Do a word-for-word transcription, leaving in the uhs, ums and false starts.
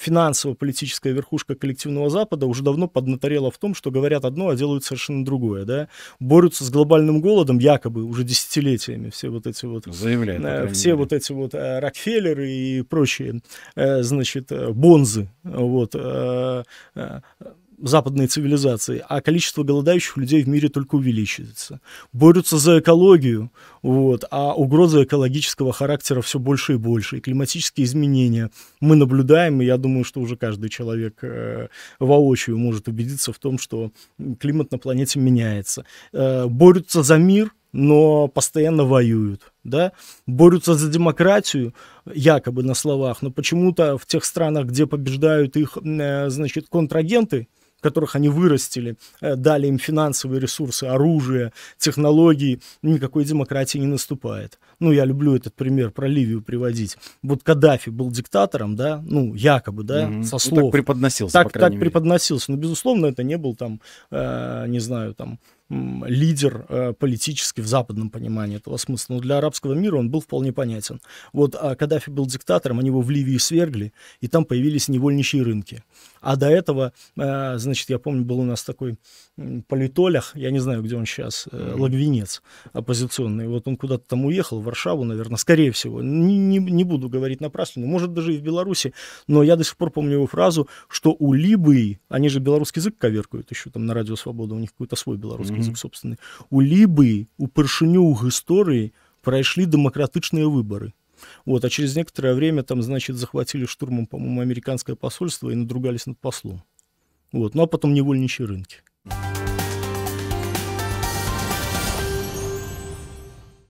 финансово-политическая верхушка коллективного Запада уже давно поднаторела в том, что говорят одно, а делают совершенно другое, да, борются с глобальным голодом якобы уже десятилетиями, все вот эти вот, заявляют, э, все мере. вот эти вот э, Рокфеллеры и прочие, э, значит, э, бонзы, вот, э, э, западной цивилизации, а количество голодающих людей в мире только увеличивается. Борются за экологию, вот, а угрозы экологического характера все больше и больше. И климатические изменения мы наблюдаем, и я думаю, что уже каждый человек воочию может убедиться в том, что климат на планете меняется. Борются за мир, но постоянно воюют, да? Борются за демократию, якобы на словах, но почему-то в тех странах, где побеждают их, значит, контрагенты, которых они вырастили, дали им финансовые ресурсы, оружие, технологии, никакой демократии не наступает. Ну, я люблю этот пример про Ливию приводить. Вот Каддафи был диктатором, да, ну, якобы, да, угу. со слов. Ну, так преподносился, так, по крайней мере. Так преподносился, но, безусловно, это не был там, э, не знаю, там, лидер э, политический в западном понимании этого смысла. Но для арабского мира он был вполне понятен. Вот а Каддафи был диктатором, они его в Ливии свергли, и там появились невольничьи рынки. А до этого, э, значит, я помню, был у нас такой политолог, я не знаю, где он сейчас, э, Лагвинец оппозиционный. Вот он куда-то там уехал, в Варшаву, наверное, скорее всего. Не, не, не буду говорить напрасно, может, даже и в Беларуси, но я до сих пор помню его фразу, что у Либии, они же белорусский язык коверкают еще там на Радио Свободы, у них какой-то свой белорусский язык собственный. У Либии, у першынёў истории прошли демократичные выборы. Вот, а через некоторое время там, значит, захватили штурмом, по-моему, американское посольство и надругались над послом. Вот, ну а потом невольничьи рынки.